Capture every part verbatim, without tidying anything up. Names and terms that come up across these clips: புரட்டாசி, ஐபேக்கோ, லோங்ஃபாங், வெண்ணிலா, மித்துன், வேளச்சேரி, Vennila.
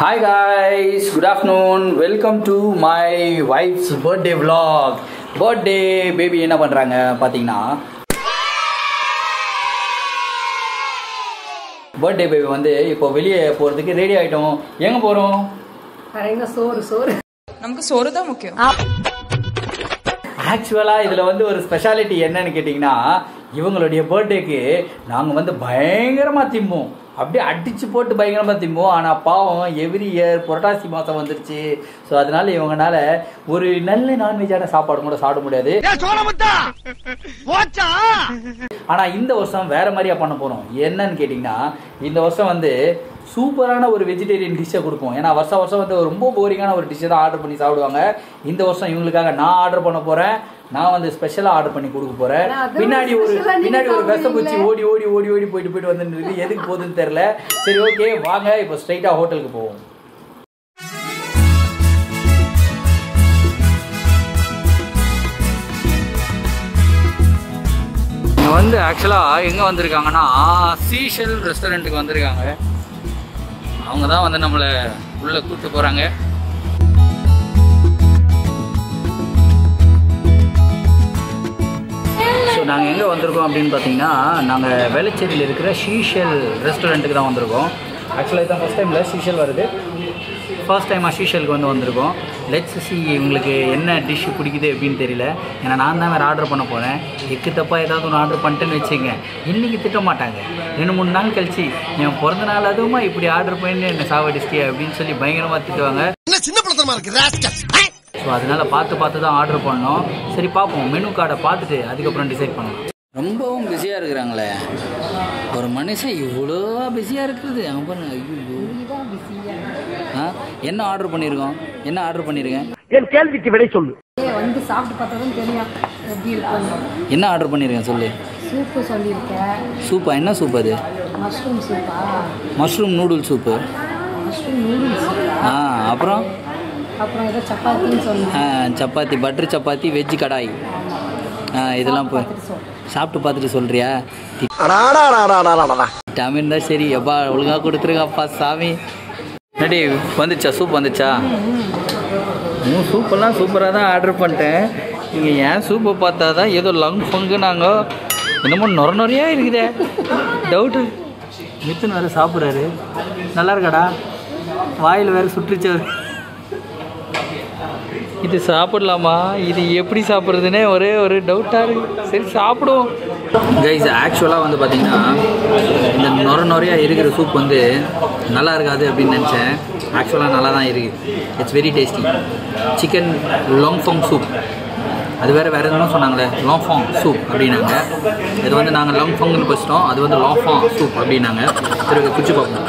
Hi guys, good afternoon, welcome to my wife's birthday vlog. Birthday baby என்ன பண்றாங்க பாத்தீங்கன்னா, birthday baby வந்து இப்போ வெளிய போறதுக்கு ரெடி ஆயிட்டோம்। எங்க போறோம்? அரைங்க சோறு சோறு நமக்கு சோறு தான் முக்கியம்। ஆக்சுவலா இதுல வந்து ஒரு ஸ்பெஷாலிட்டி என்னன்னு கேட்டிங்கன்னா, இவங்களுடைய பர்த்டேக்கு நாங்கள் வந்து பயங்கரமாக திம்போம், அப்படியே அடிச்சு போட்டு பயங்கரமாக திம்போம்। ஆனால் பாவம் எவ்ரி இயர் புரட்டாசி மாதம் வந்துருச்சு, ஸோ அதனால இவங்கனால ஒரு நல்ல நான்வெஜ்ஜான சாப்பாடு கூட சாப்பிட முடியாது। ஆனால் இந்த வருஷம் வேற மாதிரியா பண்ண போகிறோம்। என்னன்னு கேட்டிங்கன்னா, இந்த வருஷம் வந்து சூப்பரான ஒரு வெஜிடேரியன் டிஷ்ஷை கொடுப்போம்। ஏன்னா வருஷ வருஷம் வந்து ரொம்ப போரிங்கான ஒரு டிஷ்ஷை தான் ஆர்டர் பண்ணி சாப்பிடுவாங்க। இந்த வருஷம் இவங்களுக்காக நான் ஆர்டர் பண்ண போகிறேன், நான் வந்து ஸ்பெஷலாக ஆர்டர் பண்ணி கொடுக்க போகிறேன்। பின்னாடி ஒரு பின்னாடி ஒரு விசப்பூச்சி ஓடி ஓடி ஓடி ஓடி போயிட்டு போயிட்டு வந்துருக்கு, எதுக்கு போகுதுன்னு தெரில। சரி ஓகே, வாங்க இப்போ ஸ்ட்ரைட்டாக ஹோட்டலுக்கு போவோம்। வந்து ஆக்சுவலாக எங்கே வந்திருக்காங்கன்னா, சீஷல் ரெஸ்டாரண்ட்டுக்கு வந்திருக்காங்க। அவங்க தான் வந்து நம்மளை உள்ளே கூப்பிட்டு போகிறாங்க। ஸோ நாங்கள் எங்கே வந்திருக்கோம் அப்படின்னு பார்த்தீங்கன்னா, நாங்கள் வேளச்சேரியில் இருக்கிற சீஷல் ரெஸ்டாரண்ட்டுக்கு தான் வந்திருக்கோம்। ஆக்சுவலாக இதுதான் ஃபஸ்ட் டைமில் சீஷல் வருது, ஃபர்ஸ்ட் டைமாக சீஷலுக்கு வந்து வந்திருக்கோம்। லெட்ஸ் சி உங்களுக்கு என்ன டிஷ்ஷு பிடிக்குது அப்படின்னு தெரியல, ஏன்னா நான் தான் வேறு ஆர்டர் பண்ண போகிறேன்। எக்கு தப்பாக ஏதாவது ஒன்று ஆர்டர் பண்ணிட்டேன்னு வச்சுங்க, இன்றைக்கி திட்ட மாட்டாங்க, ரெண்டு மூணு நாள் கழிச்சு என் பிறந்த நாள் அதுவுமா இப்படி ஆர்டர் பண்ணி என்ன சாவடிச்சிட்டே அப்படின்னு சொல்லி பயங்கரமாக திட்டுவாங்க। ஸோ அதனால பார்த்து பார்த்து தான் ஆர்டர் பண்ணோம்। சரி பார்ப்போம், மெனு கார்டை பார்த்துட்டு அதுக்கப்புறம் டிசைட் பண்ணலாம்। ரொம்பவும் பிஸியாக இருக்கிறாங்களே, ஒரு மனுஷன் இவ்வளோ பிஸியாக இருக்குது அவங்க ஆ என்ன ஆர்டர் பண்ணியிருக்கோம், என்ன ஆர்டர் பண்ணியிருக்கேன் என் கேள்விக்கு விடை சொல்லு, வந்து சாப்பிட்டு பார்த்ததும் தெரியும் எப்படி இருக்குன்னு। என்ன ஆர்டர் பண்ணியிருக்கேன் சொல்லு? சூப்பு சொல்லியிருக்கேன்। சூப்பா? என்ன சூப் அது? மஷ்ரூம் சூப்பா? Mushroom noodle soup? Mushroom noodle soup ஆ, அப்புறம் அப்புறம் ஏதோ சப்பாத்தின்னு சொல்லுங்க, சப்பாத்தி, பட்டர் சப்பாத்தி, வெஜ்ஜு கடாய், இதெல்லாம் போய் சாப்பிட்டு பார்த்துட்டு சொல்கிறியா? விட்டாமின் தான் சரி, எப்பா ஒழுங்காக கொடுத்துருக்காப்பா சாமி। என்னடி வந்துச்சா சூப்? வந்துச்சா? ம், சூப்பெல்லாம் சூப்பராக தான் ஆர்டர் பண்ணிட்டேன்। நீங்கள் ஏன் சூப்பை பார்த்தா தான் ஏதோ லங் பங்கு நாங்கள் என்னமோ நொற நொறையா இருக்குதே டவுட்டு। மித்துன்னு வேறு சாப்பிட்றாரு, நல்லா இருக்காடா? வாயில் வேறு சுற்றுச்சவர்। இது சாப்பிடலாமா, இது எப்படி சாப்பிட்றதுன்னே ஒரே ஒரு டவுட்டாக இருக்குது। சரி சாப்பிடுவோம் கைஸ்। ஆக்சுவலாக வந்து பார்த்திங்கன்னா இந்த நொற நொறையாக இருக்கிற சூப் வந்து நல்லா இருக்காது அப்படின்னு நினச்சேன்। ஆக்சுவலாக நல்லா தான் இருக்குது, it's very tasty. Chicken லோங்ஃபாங் soup, அது வேறு வேறு எதுனா சொன்னாங்களே லோங்ஃபாங் சூப் அப்படின்னாங்க। இது வந்து நாங்கள் லோங்ஃபாங்னு பேசிட்டோம், அது வந்து லோங்ஃபாங் சூப் அப்படின்னாங்க। சரி குச்சி பார்ப்போம்,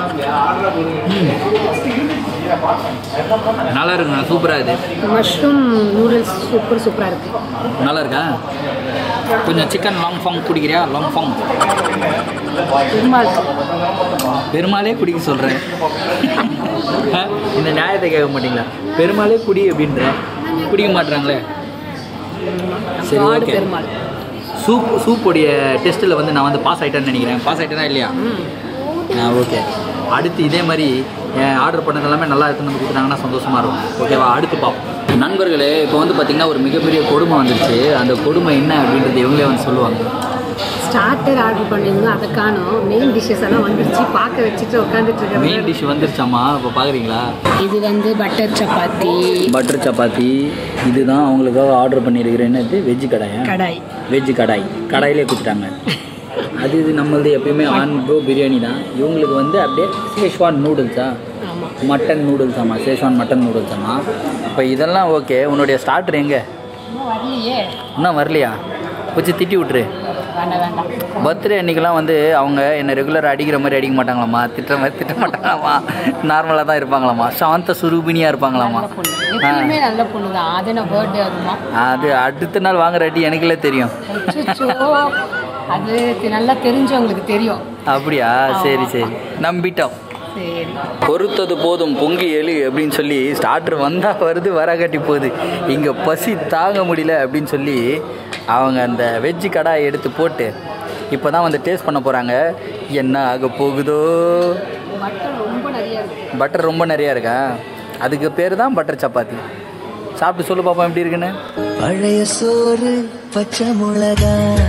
நல்லா இருக்குங்க, சூப்பராக இருக்குது। மஷ்ரூம் நூடுல்ஸ் சூப்பர் சூப்பராக இருக்குது, நல்லா இருக்கா? கொஞ்சம் சிக்கன் லாங்ஃபாங் குடிக்கிறியா? லாங்ஃபாங் பெருமாள் பெருமாளே குடிக்க சொல்கிறேன், இந்த நியாயத்தை கேட்க மாட்டிங்களா? பெருமாளே குடி அப்படின்ற குடிக்க மாட்டுறாங்களே। சரி ஓகே, சூப் சூப்புடைய டெஸ்ட்டில் வந்து நான் வந்து பாஸ் ஆகிட்டேன்னு நினைக்கிறேன்। பாஸ் ஆகிட்டேனா இல்லையா? ஓகே, அடுத்து இதே மாதிரி ஆர்டர் பண்ணது எல்லாமே நல்லா இருக்குன்னு நம்ம கொடுத்துட்டாங்கன்னா சந்தோஷமாக இருக்கும், ஓகேவா? அடுத்து பார்ப்போம் நண்பர்களே। இப்போ வந்து பார்த்திங்கன்னா ஒரு மிகப்பெரிய கொடுமை வந்துடுச்சு, அந்த கொடுமை என்ன அப்படின்றது இவங்களே வந்து சொல்லுவாங்க। ஸ்டார்டர் ஆர்டர் பண்ணியிருந்தோம், அதுக்கான மெயின் டிஷ்ஷஸ் எல்லாம் வந்துடுச்சு, பார்க்க வச்சுட்டு உட்காந்துட்டு இருக்கேன்। மெயின் டிஷ் வந்துருச்சாம்மா, இப்போ பார்க்குறீங்களா? இது வந்து பட்டர் சப்பாத்தி, பட்டர் சப்பாத்தி இதுதான் அவங்களுக்காக ஆர்டர் பண்ணியிருக்கிறேன்। என்னது? வெஜ்ஜு கடாயா? கடாய், வெஜ்ஜு கடாய், கடாயிலே கொடுத்துட்டாங்க। அது இது நம்மளது எப்பயுமே ஆன் ப்ரோ பிரியாணி தான், இவங்களுக்கு வந்து அப்படியே சேஷ்வான் நூடுல்ஸா, மட்டன் நூடுல்ஸாம்மா, சேஷ்வான் மட்டன் நூடுல்ஸாம்மா। இப்போ இதெல்லாம் ஓகே, உன்னுடைய ஸ்டார்டர் எங்கே? இன்னும் வரலையா? கொஞ்சம் திட்டி விட்டுரு। பர்த்டே அன்றைக்கெலாம் வந்து அவங்க என்னை ரெகுலராக அடிக்கிற மாதிரி அடிக்க மாட்டாங்களாம்மா, திட்டுற மாதிரி திட்ட மாட்டாங்களாம்மா, நார்மலாக தான் இருப்பாங்களாம்மா, சாந்த சுரூபினியாக இருப்பாங்களாம்மா। அது அடுத்த நாள் வாங்குற அடி எனக்குள்ளே தெரியும், அது நல்லா தெரிஞ்சவங்களுக்கு தெரியும்। அப்படியா? சரி சரி, நம்பிட்டோம், பொறுத்தது போதும் பொங்கி எழு அப்படின்னு சொல்லி ஸ்டார்டர் வந்தால் வருது, வராகாட்டி போகுது, இங்கே பசி தாங்க முடியல அப்படின்னு சொல்லி அவங்க அந்த வெஜ்ஜு கடாயை எடுத்து போட்டு இப்போ தான் வந்து டேஸ்ட் பண்ண போகிறாங்க, என்ன ஆக போகுதோ। बटर रोम नरिया इरुका अदुक्कु पेर दान बटर चपाती साप्पु सोल्लु पापा एप्पडी इरुक्कुनु पழைய சோறு பச்சை மிளகாய்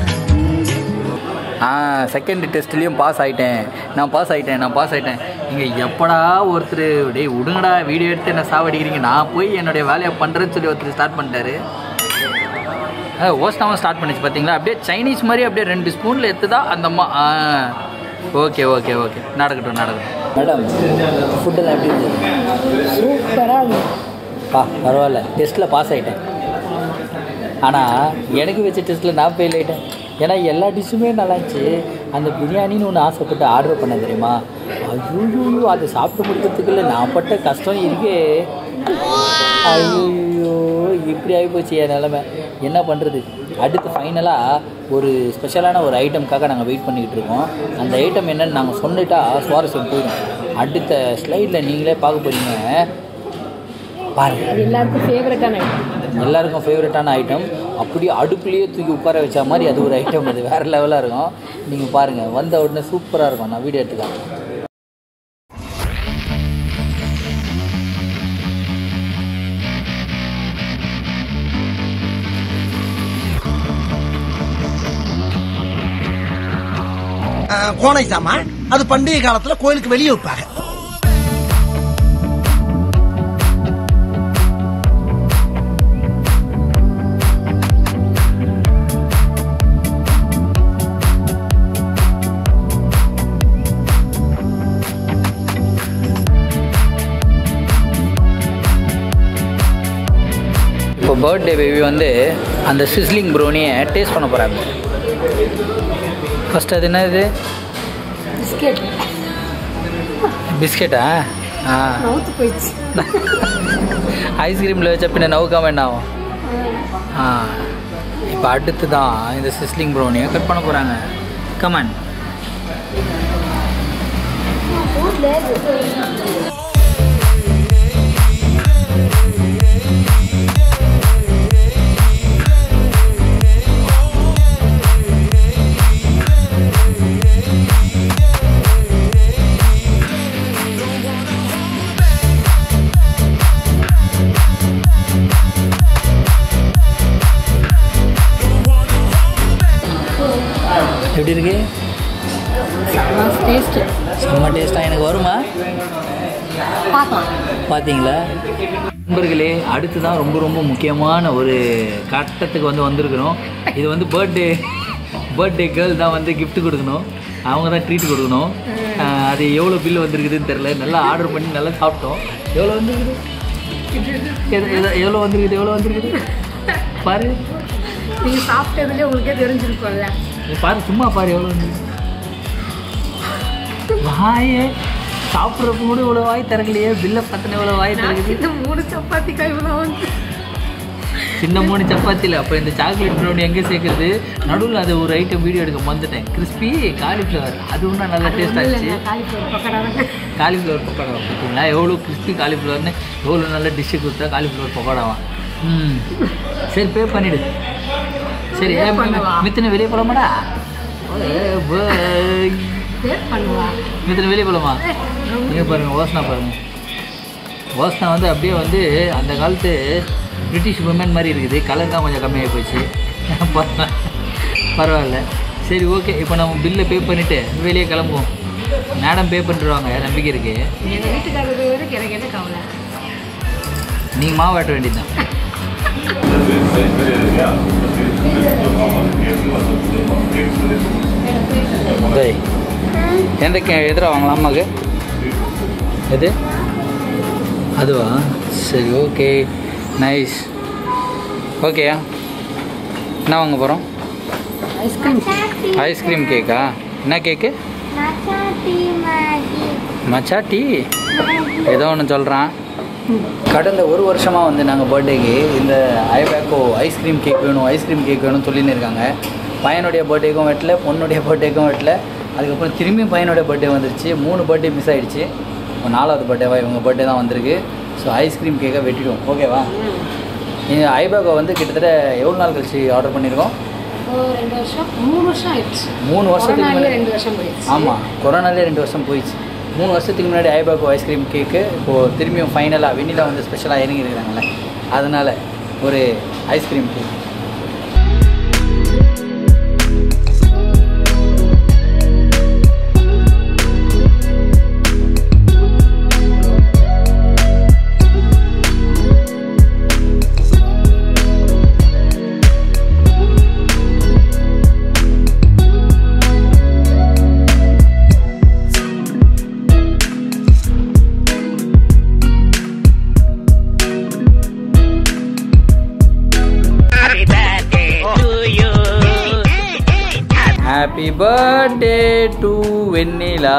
ஆ செகண்ட் டெஸ்ட்லயும் பாஸ் ஆயிட்டேன் நான் பாஸ் ஆயிட்டேன் நான் பாஸ் ஆயிட்டேன் இங்க எப்படா ஒருத்தர் டேய் உடுங்கடா வீடியோ எடுத்து என்ன சாவடிக்கிறீங்க நான் போய் என்னோட வேலைய பண்றேன்னு சொல்லி ஒருத்தர் ஸ்டார்ட் பண்ணிட்டாரு ஆ ஓஸ்டாம ஸ்டார்ட் பண்ணிச்சு பாத்தீங்களா அப்படியே சைனீஸ் மாதிரி அப்படியே ரெண்டு ஸ்பூன்ல எடுத்துதா அந்த அம்மா ஓகே ஓகே ஓகே நடக்கட்டும் நடக்கட்டும் மேடம் ஃபுட் எல்லாம் எப்படி இருக்கு சூப்பரா பா பரவாயில்லை டெஸ்ட்ல பாஸ் ஆயிட்டேன் ஆனா எனக்கு வெச்ச டெஸ்ட்ல நான் ஃபெயில் ஆயிட்டேன் ஏன்னா எல்லா டிஷ்ஷுமே நல்லாச்சு அந்த பிரியாணின்னு ஒன்று ஆசைப்பட்டு ஆர்டர் பண்ண தெரியுமா ஐயோ அதை சாப்பிட்டு முடிக்கிறதுக்குள்ள நான் பட்ட கஷ்டம் இருக்கே ஐயோ இப்படி ஆகிப்போச்சு என் நிலமை என்ன பண்ணுறது அடுத்து ஃபைனலாக ஒரு ஸ்பெஷலான ஒரு ஐட்டம்காக நாங்கள் வெயிட் பண்ணிக்கிட்டு இருக்கோம் அந்த ஐட்டம் என்னன்னு நாங்கள் சொன்னிட்டா சுவாரஸ்யம் போயிடும் அடுத்த ஸ்லைடில் நீங்களே பார்க்க போகிறீங்க பாருங்கள் எல்லாருக்கும் ஃபேவரட்டான எல்லாருக்கும் ஃபேவரட்டான ஐட்டம் அப்படியே அடுப்புலேயே தூக்கி உட்கார வச்ச மாதிரி அது ஒரு ஐட்டம் அது வேறு லெவலாக இருக்கும் நீங்கள் பாருங்கள் வந்த உடனே சூப்பராக இருக்கும் நான் வீடியோ எடுத்துக்காங்க கோணை சாமான் அது பண்டைய காலத்தில் கோயிலுக்கு வெளியே வைப்பாங்க இப்போ பர்த்டே பேபி வந்து அந்த சிஸ்லிங் ப்ரௌனியை டேஸ்ட் பண்ண போகிறாங்க ஃபஸ்ட் அது என்ன இது பிஸ்கெட் பிஸ்கெட்டா ஆ நவுத்து போயிடுச்சு ஐஸ்கிரீமில் வச்சா பின்ன நவுக்காம என்ன ஆகும் ஆ இப்போ அடுத்து தான் இந்த சிஸ்லிங் ப்ரௌனியை கட் பண்ண போகிறாங்க கமான் எப்படி இருக்கு செம்ம டேஸ்ட்டாக எனக்கு வருமா பார்த்தீங்களா நண்பர்களே அடுத்து தான் ரொம்ப ரொம்ப முக்கியமான ஒரு கட்டத்துக்கு வந்து வந்திருக்கிறோம் இது வந்து பர்த்டே பர்த்டே கேர்ள் தான் வந்து கிஃப்ட் கொடுக்கணும் அவங்க தான் ட்ரீட் கொடுக்கணும் அது எவ்வளோ பில் வந்துருக்குதுன்னு தெரில நல்லா ஆர்டர் பண்ணி நல்லா சாப்பிட்டோம் எவ்வளோ வந்துருக்குது எவ்வளோ வந்துருக்குது எவ்வளோ வந்துருக்குது பாரு நீங்கள் சாப்பிட்டதுலேயே உங்களுக்கே தெரிஞ்சிருக்கோம்ல பாரு சும்மா பாரு எவ்வளோ வாயே சாப்பிட்றப்ப கூட இவ்வளோ வாய் திறக்கலையே பில்லை பத்தின இவ்வளோ வாய் திறக்குது இந்த மூணு சப்பாத்திக்கா இவ்வளோ சின்ன மூணு சப்பாத்தியில் அப்போ இந்த சாக்லேட் ப்ரௌனி எங்கே சேர்க்குறது நடுவில் அது ஒரு ஐட்டம் வீடியோ எடுக்க வந்துட்டேன் கிறிஸ்பி காலிஃப்ளவர் அது ஒன்றும் நல்லா டேஸ்ட் ஆச்சு காலிஃப்ளவர் பக்கோடா பார்த்தீங்களா எவ்வளோ கிறிஸ்பி காலிஃப்ளவர்னு எவ்வளோ நல்ல டிஷ்ஷு கொடுத்தா காலிஃப்ளவர் பக்கோடாவா ம் சரி பே பண்ணிவிடு சரி மித்தின வெளியே போகலாமாடா மித்தின வெளியே போகலாமா இங்கே பாருங்கள் ஓசனா பாருங்கள் ஓசனா வந்து அப்படியே வந்து அந்த காலத்து பிரிட்டிஷ் உமன் மாதிரி இருக்குது கலர் தான் கொஞ்சம் கம்மியாக போயிடுச்சு பரவாயில்ல சரி ஓகே இப்போ நம்ம பில்லை பே பண்ணிவிட்டு வெளியே கிளம்புவோம் மேடம் பே பண்ணிடுவாங்க நம்பிக்கை இருக்குது எங்கள் வீட்டுக்காரருக்கு எனக்கு என்ன கவலை நீ மாவாட்ட வேண்டியதுதான் எந்த எதிர வாங்கலாம் அம்மாக்கு எது அதுவா சரி ஓகே நைஸ் ஓகேயா என்ன வாங்க போகிறோம் ஐஸ்கிரீம் ஐஸ்கிரீம் கேக்கா என்ன கேக்கு மச்சா டீ ஏதோ ஒன்று சொல்கிறான் கடந்த ஒரு வருஷமாக வந்து நாங்கள் பர்த்டேக்கு இந்த ஐபேக்கோ ஐஸ்கிரீம் கேக் வேணும் ஐஸ்கிரீம் கேக் வேணும்னு சொல்லின்னு இருக்காங்க பையனுடைய பர்த்டேக்கும் வெட்டல பொண்ணுடைய பர்த்டேக்கும் வெட்டல அதுக்கப்புறம் திரும்பியும் பையனுடைய பர்த்டே வந்துருச்சு மூணு பர்த்டே மிஸ் ஆகிடுச்சு இப்போ நாலாவது பர்த்டேவா இவங்க பர்த்டே தான் வந்திருக்கு ஸோ ஐஸ்கிரீம் கேக்கை வெட்டிடுவோம் ஓகேவா இந்த ஐபேக்கோ வந்து கிட்டத்தட்ட எவ்வளோ நாள் கழிச்சு ஆர்டர் பண்ணியிருக்கோம் ரெண்டு வருஷம் மூணு வருஷம் ஆயிடுச்சு மூணு வருஷத்துக்கு ஆமாம் கொரோனாலே ரெண்டு வருஷம் போயிடுச்சு மூணு வருஷத்துக்கு முன்னாடி ஐபாக்கோ ஐஸ்கிரீம் கேக்கு இப்போது திரும்பியும் ஃபைனலாக வெண்ணிலா வந்து ஸ்பெஷலாக இறங்கி இருக்கிறாங்களே அதனால் ஒரு ice cream cake. Happy birthday to Vennila,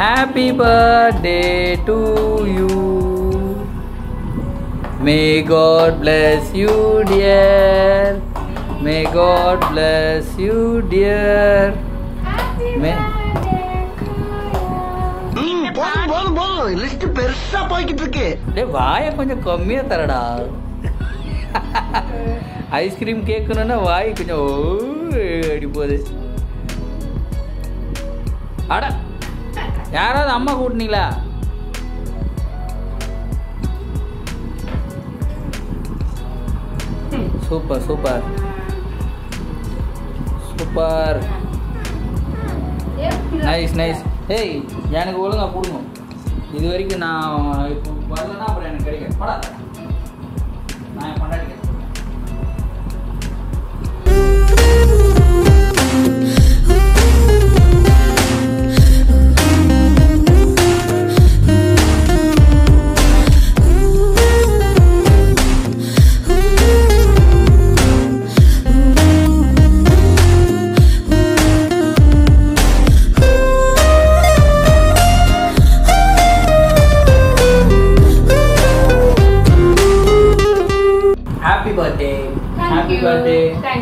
happy birthday to you, may God bless you dear, may God bless you dear. Happy may... birthday hmm bol bol bol list persa poikittuke de vaaya konjam kammiya tharada ice cream கேட்கணுன்னா வாய் கொஞ்சம் ஓடி போகுது. அட யாராவது அம்மா கூட்டினீங்களா? Super super super nice nice. ஏய் எனக்கு ஒழுங்கா கொடுங்க, இது வரைக்கும் நான் இப்போ வரலன்னா அப்புறம் எனக்கு கிடைக்கும் படா நான் கொண்டாடி.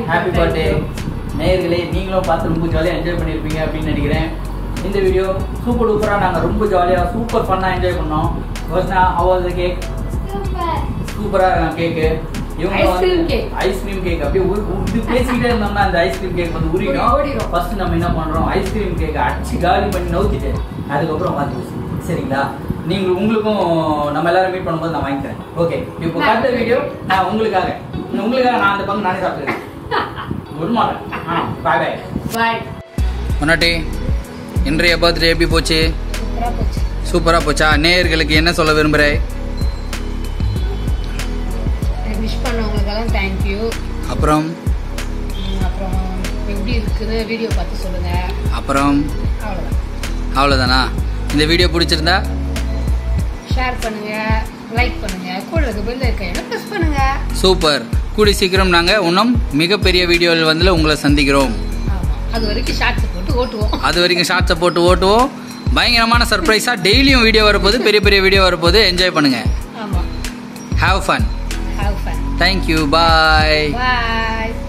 Happy birthday. நேயர்களே நீங்களும் பார்த்து ரொம்ப ஜாலியாக என்ஜாய் பண்ணியிருப்பீங்க அப்படின்னு நினைக்கிறேன். இந்த வீடியோ சூப்பர் டூப்பராக நாங்கள் ரொம்ப ஜாலியாக சூப்பர் ஃபன்னாக என்ஜாய் பண்ணோம். யோசனா அவாத கேக் சூப்பராக கேக்கு இவங்க வந்து ஐஸ்கிரீம் கேக் அப்படியே இது பேசிக்கிட்டே இருந்தோம்னா அந்த ஐஸ்கிரீம் கேக் வந்து உரிக்கணும். ஃபர்ஸ்ட் நம்ம என்ன பண்ணுறோம், ஐஸ்கிரீம் கேக்கை அடிச்சு காலி பண்ணி நவுத்திட்டு அதுக்கப்புறம் பார்த்து சரிங்களா. நீங்கள் உங்களுக்கும் நம்ம எல்லாரும் மீட் பண்ணும்போது நான் வாங்கிக்கிறேன். ஓகே இப்போ அடுத்த வீடியோ நான் உங்களுக்காக உங்களுக்காக நான் அந்த பக்கம் நானே சாப்பிட்றேன். Good morning. हाँ, bye bye. Bye. उन्नटे, इन्द्रिय बद रेबी पोचे. सुपरा पोचा. सुपरा पोचा. नेर के लिए क्या ना सोला वेरुम बराए. विश्वान लोगों का लान thank you. अपरम. अपरम. वीडियो किधर वीडियो पाते सोला ना. अपरम. आवला. आवला था ना. इंदे वीडियो पुरी चलना. Share पन्नगा, like पन्नगा, कोड लगे बिल्ले कहीं ना plus पन्नगा. Super. கூடி சீக்கிரம் நாங்கள் இன்னும் மிகப்பெரிய வீடியோவில் வந்து உங்களை சந்திக்கிறோம். அது வரைக்கும் ஷார்ட்ஸ் போட்டு ஓட்டுவோம் அது வரைக்கும் ஷார்ட்ஸை போட்டு ஓட்டுவோம். பயங்கரமான சர்ப்ரைஸாக டெய்லியும் வீடியோ வரப்போது, பெரிய பெரிய வீடியோ வரப்போது. என்ஜாய் பண்ணுங்க. Have fun. தேங்க்யூ. பாய்.